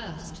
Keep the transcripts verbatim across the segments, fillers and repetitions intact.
First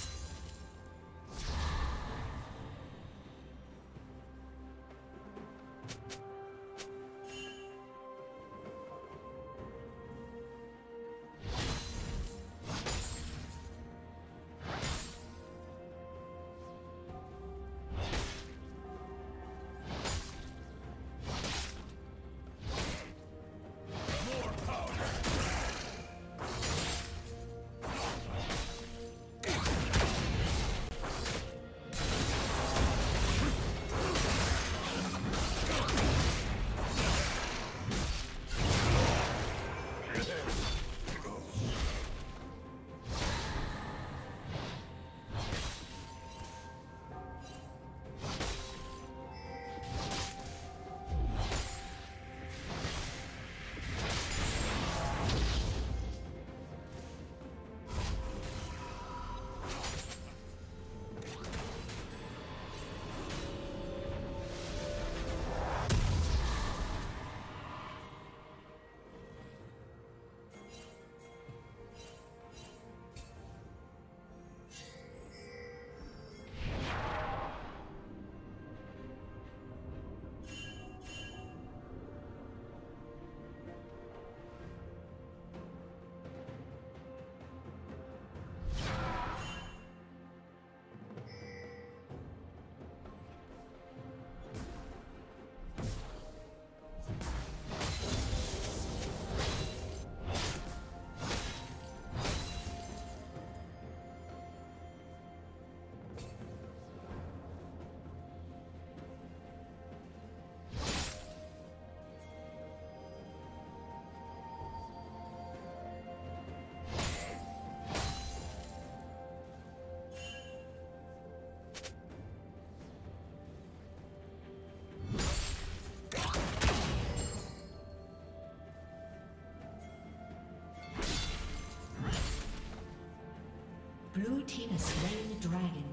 Blue team has slain the dragon.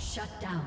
Shut down.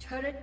Turret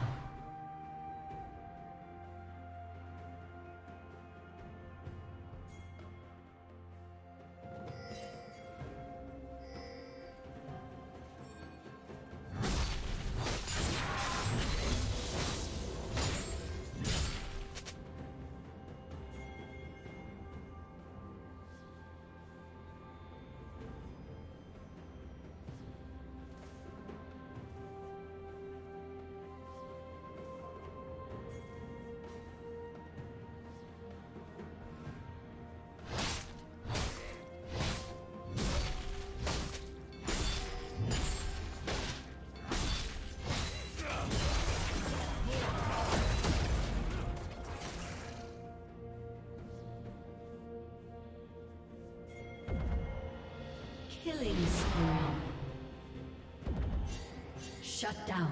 Killing spree. Shut down.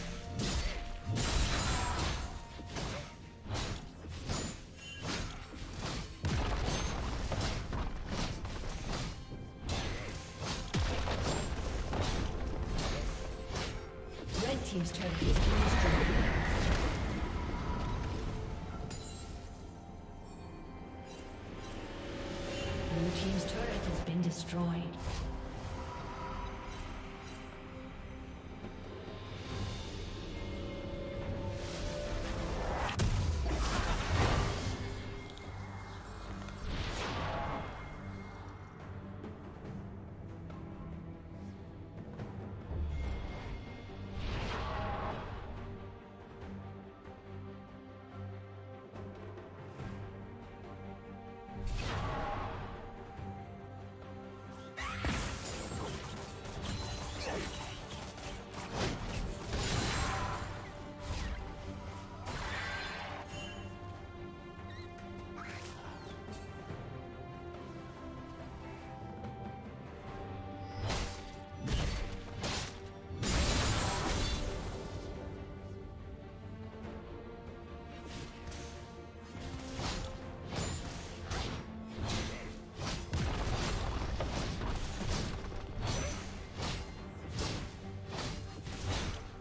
Red team's turret is destroyed. Blue team's turret has been destroyed.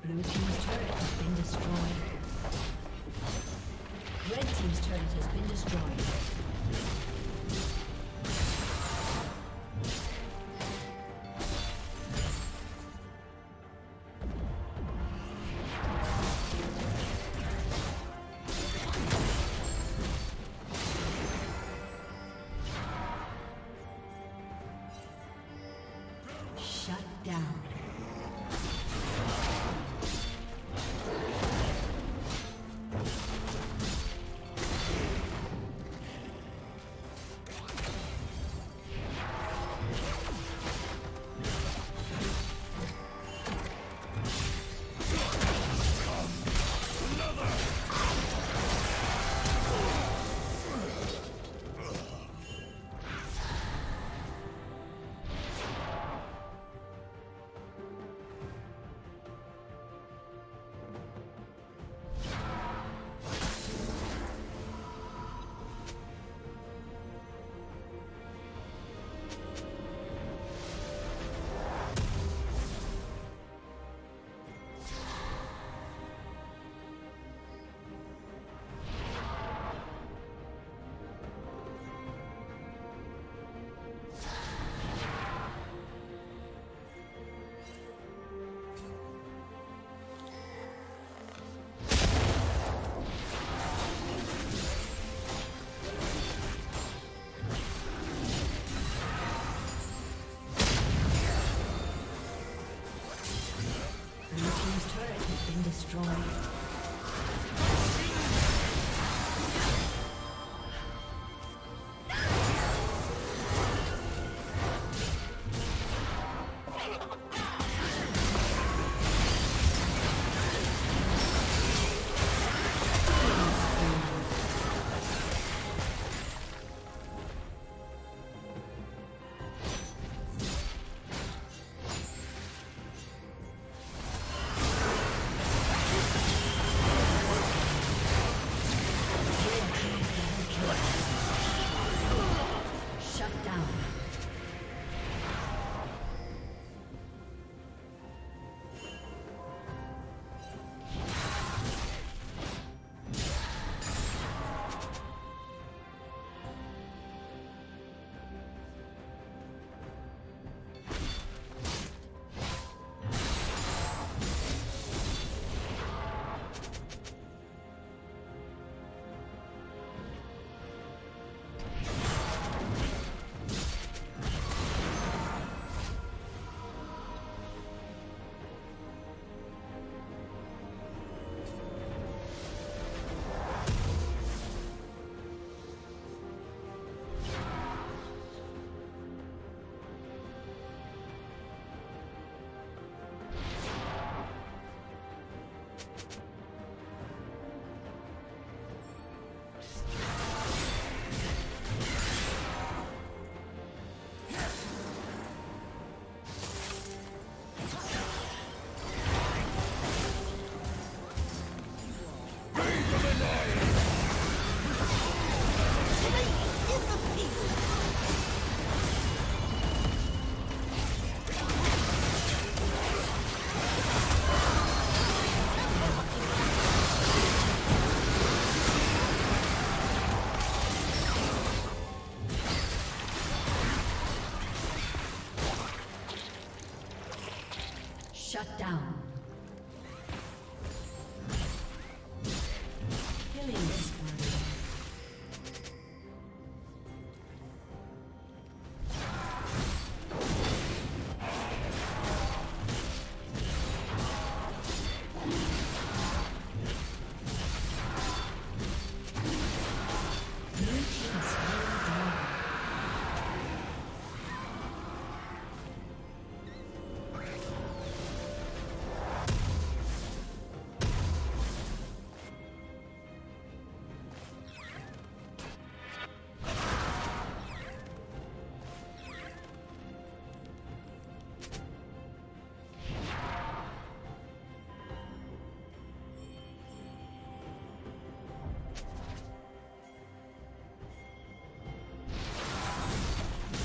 Blue team's turret has been destroyed. Red team's turret has been destroyed.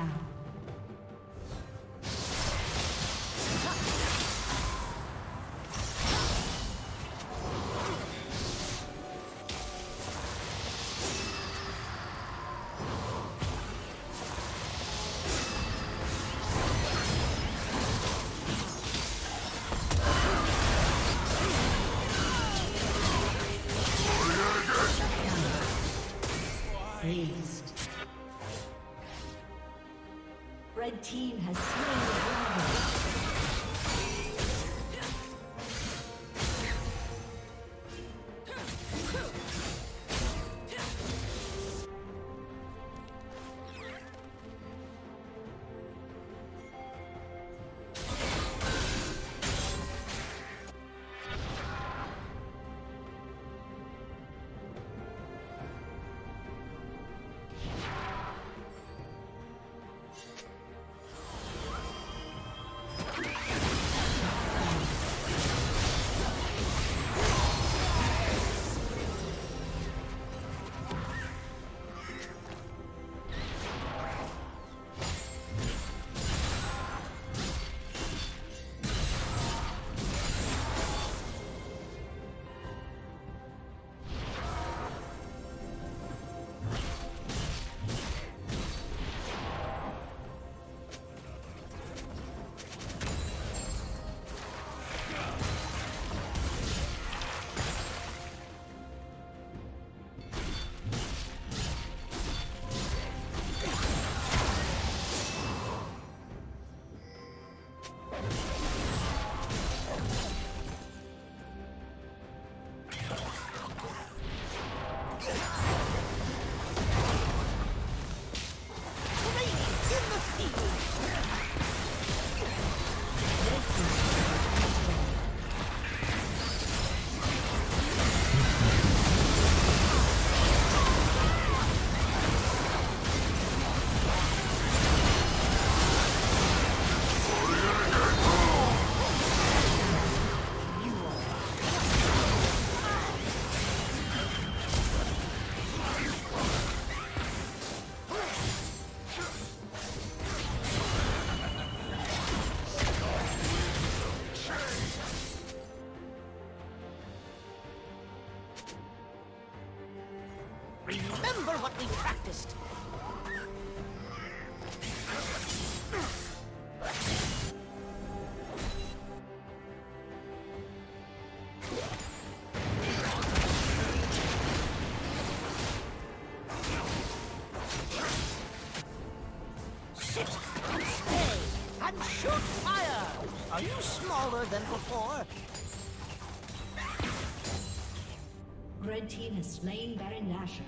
down. Red team has slain the dragon. Remember what we practiced! Sit and stay and shoot fire! Are you smaller than before? Red team has slain Baron Nashor.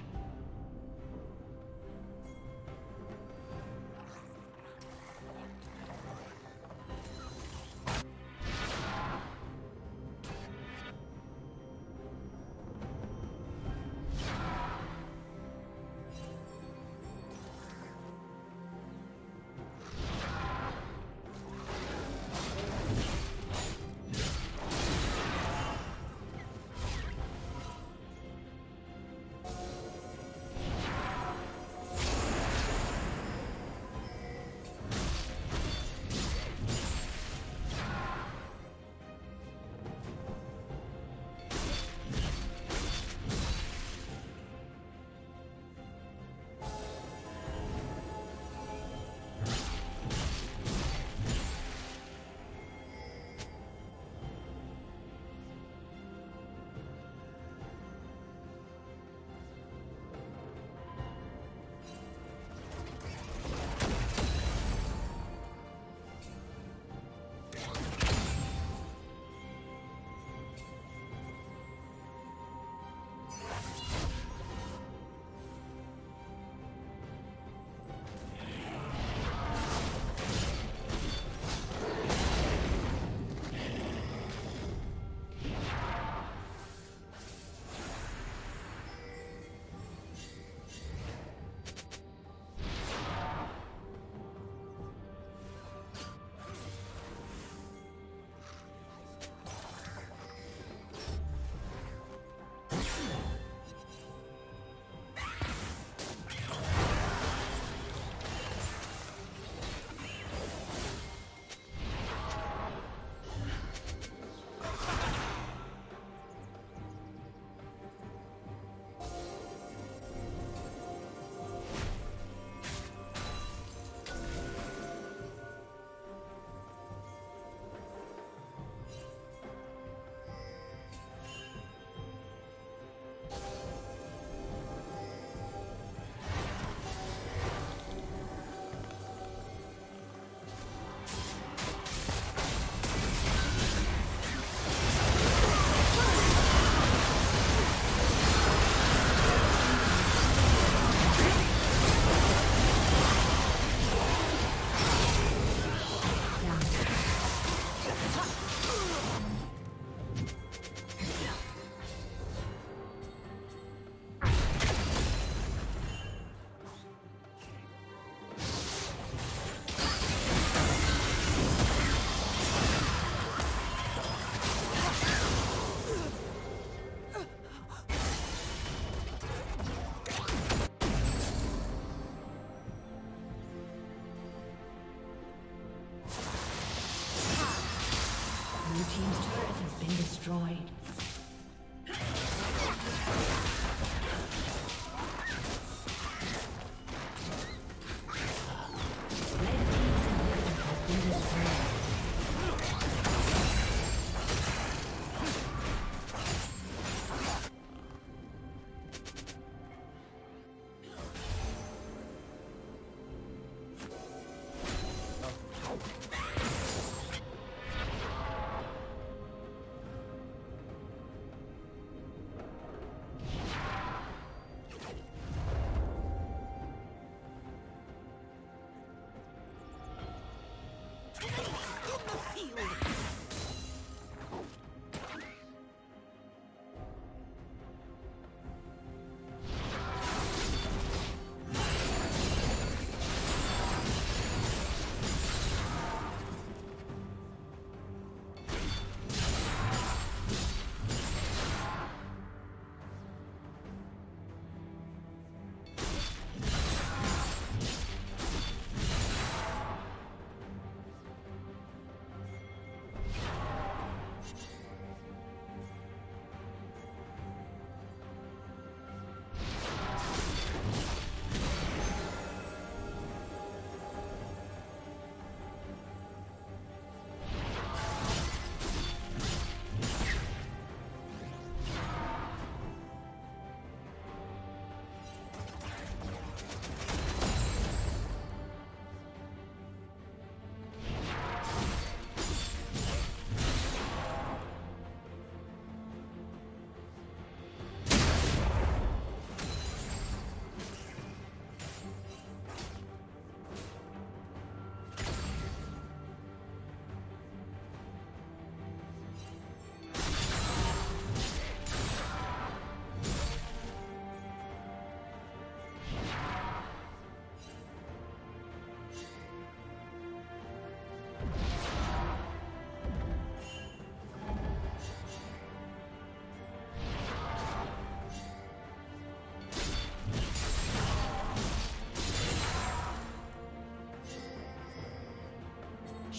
Blue team's turret has been destroyed.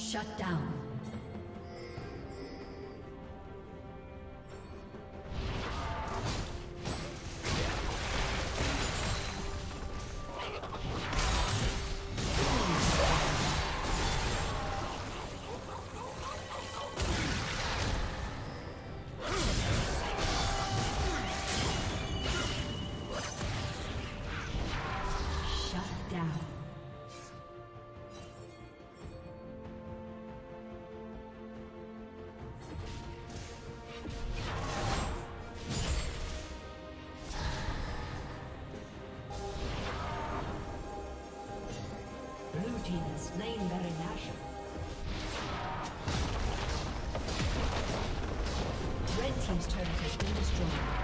Shut down. Slain Baron Nashor. Red team's turret has been destroyed.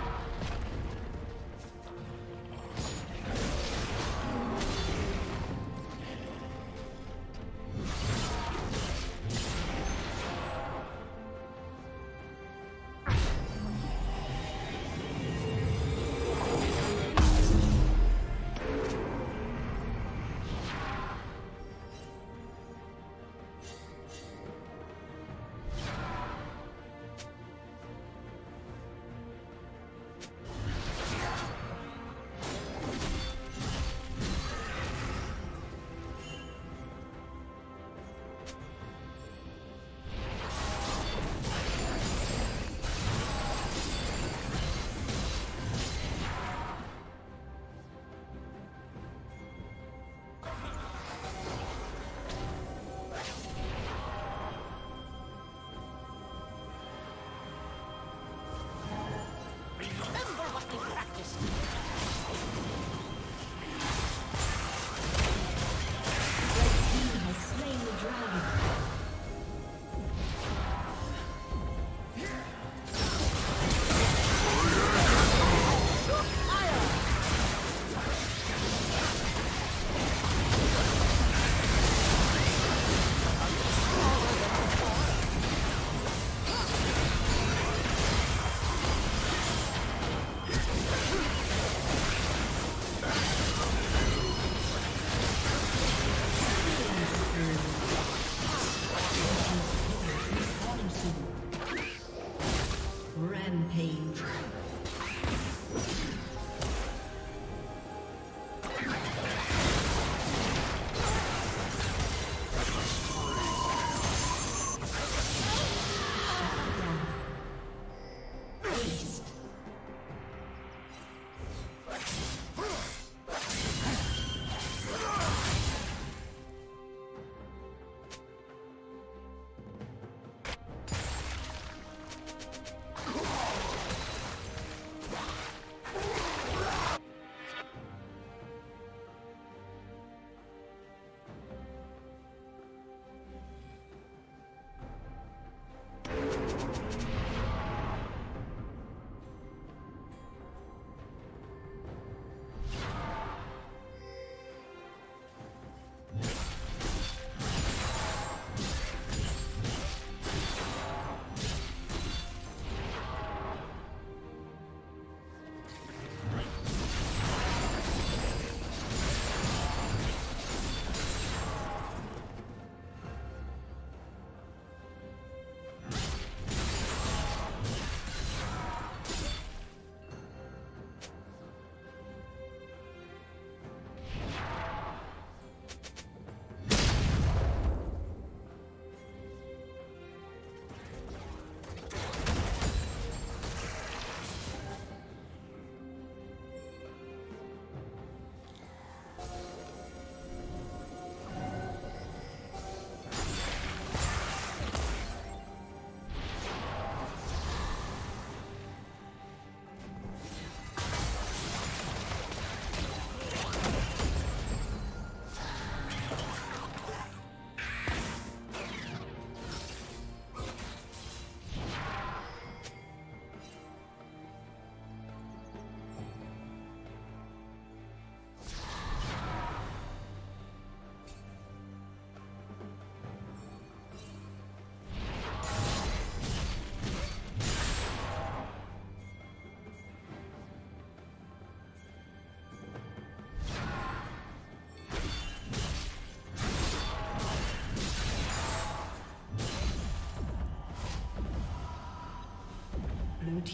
Blue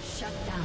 Shut down.